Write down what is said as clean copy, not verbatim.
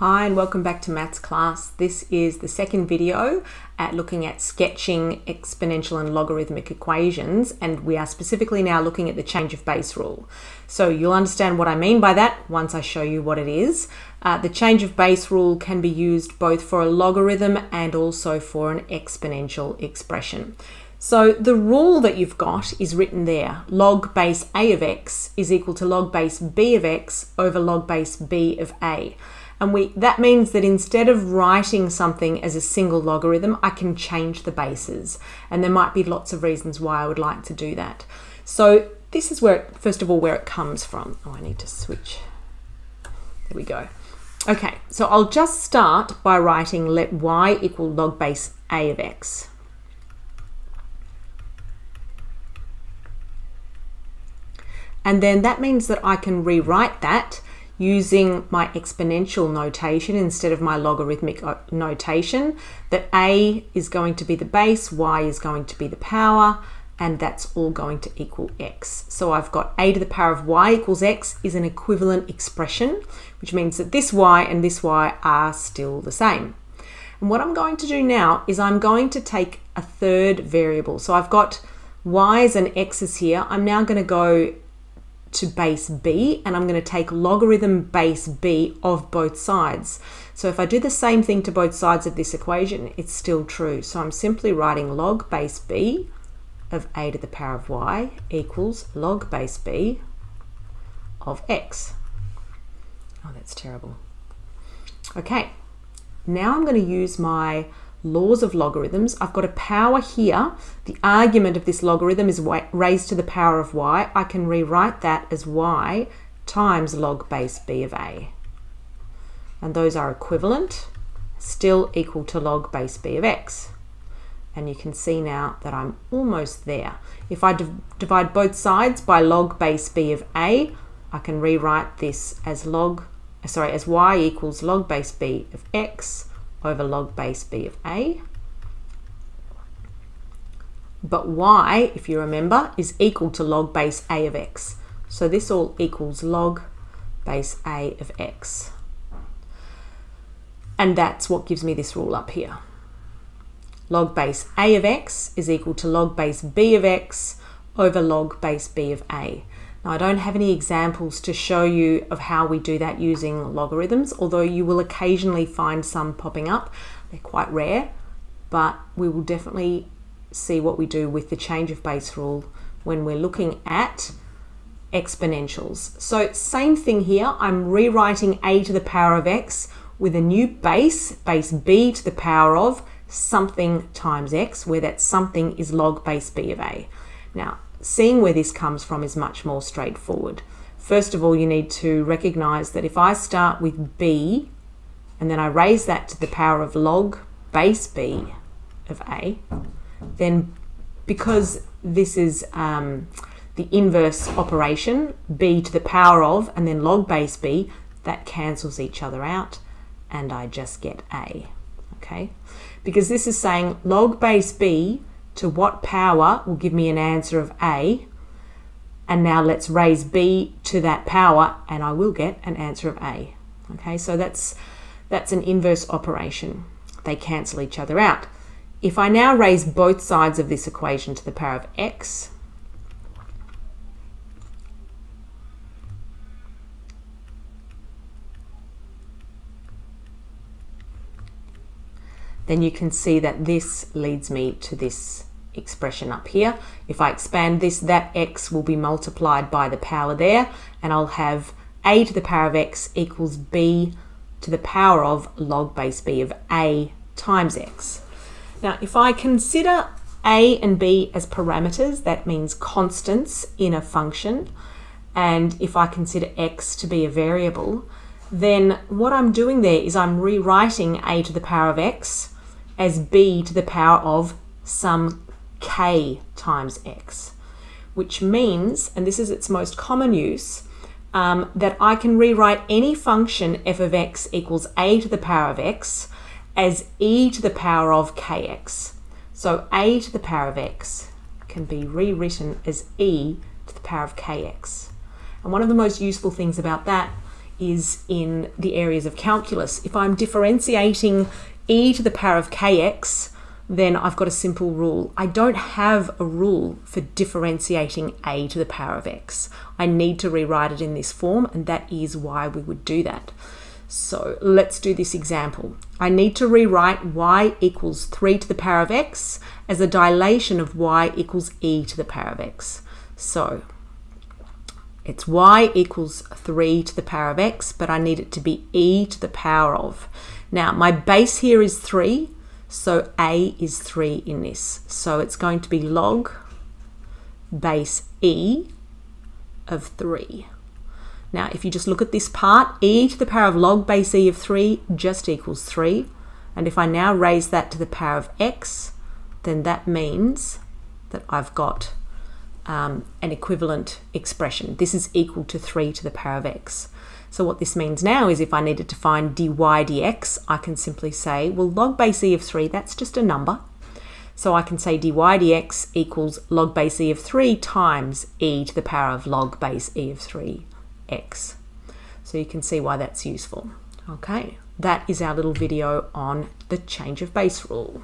Hi and welcome back to Maths class. This is the second video at looking at sketching exponential and logarithmic equations, and we are specifically now looking at the change of base rule. So you'll understand what I mean by that once I show you what it is. The change of base rule can be used both for a logarithm and also for an exponential expression. So the rule that you've got is written there. Log base A of x is equal to log base B of x over log base B of A. And that means that instead of writing something as a single logarithm, I can change the bases. And there might be lots of reasons why I would like to do that. So this is where, first of all, where it comes from. Oh, I need to switch. There we go. Okay, so I'll just start by writing let y equal log base A of x. And then that means that I can rewrite that using my exponential notation instead of my logarithmic notation, that A is going to be the base, Y is going to be the power, and that's all going to equal X. So I've got A to the power of Y equals X is an equivalent expression, which means that this Y and this Y are still the same. And what I'm going to do now is I'm going to take a third variable. So I've got Y's and X's here. I'm now going to go to base B, and I'm going to take logarithm base B of both sides. So if I do the same thing to both sides of this equation, it's still true. So I'm simply writing log base B of A to the power of y equals log base B of x. Oh, that's terrible. Okay, now I'm going to use my laws of logarithms. I've got a power here. The argument of this logarithm is raised to the power of y. I can rewrite that as y times log base b of a. And those are equivalent, still equal to log base b of x. And you can see now that I'm almost there. If I divide both sides by log base b of a, I can rewrite this as y equals log base b of x over log base B of A. But Y, if you remember, is equal to log base A of X. So this all equals log base A of X. And that's what gives me this rule up here. Log base A of X is equal to log base B of X over log base B of A. Now, I don't have any examples to show you of how we do that using logarithms, although you will occasionally find some popping up. They're quite rare, but we will definitely see what we do with the change of base rule when we're looking at exponentials. So same thing here. I'm rewriting A to the power of x with a new base, base B to the power of something times x, where that something is log base B of A. Now, seeing where this comes from is much more straightforward. First of all, you need to recognize that if I start with B and then I raise that to the power of log base B of A, then because this is the inverse operation, B to the power of and then log base B, that cancels each other out and I just get A. Okay, because this is saying log base B to what power will give me an answer of A, and now let's raise B to that power and I will get an answer of A. Okay, so that's an inverse operation. They cancel each other out. If I now raise both sides of this equation to the power of X, then you can see that this leads me to this expression up here. If I expand this, that x will be multiplied by the power there, and I'll have a to the power of x equals b to the power of log base b of a times x. Now, if I consider a and b as parameters, that means constants in a function, and if I consider x to be a variable, then what I'm doing there is I'm rewriting a to the power of x as b to the power of some k times x, which means, and this is its most common use, that I can rewrite any function f of x equals a to the power of x as e to the power of kx. So a to the power of x can be rewritten as e to the power of kx. And one of the most useful things about that is in the areas of calculus. If I'm differentiating e to the power of kx, then I've got a simple rule. I don't have a rule for differentiating a to the power of x. I need to rewrite it in this form, and that is why we would do that. So let's do this example. I need to rewrite y equals 3 to the power of x as a dilation of y equals e to the power of x. So it's y equals 3 to the power of x, but I need it to be e to the power of. Now my base here is 3, so a is 3 in this. So it's going to be log base e of 3. Now if you just look at this part, e to the power of log base e of 3 just equals 3. And if I now raise that to the power of x, then that means that I've got an equivalent expression. This is equal to 3 to the power of x. So what this means now is if I needed to find dy dx, I can simply say, well, log base e of 3, that's just a number. So I can say dy dx equals log base e of 3 times e to the power of log base e of 3 x. So you can see why that's useful. Okay, that is our little video on the change of base rule.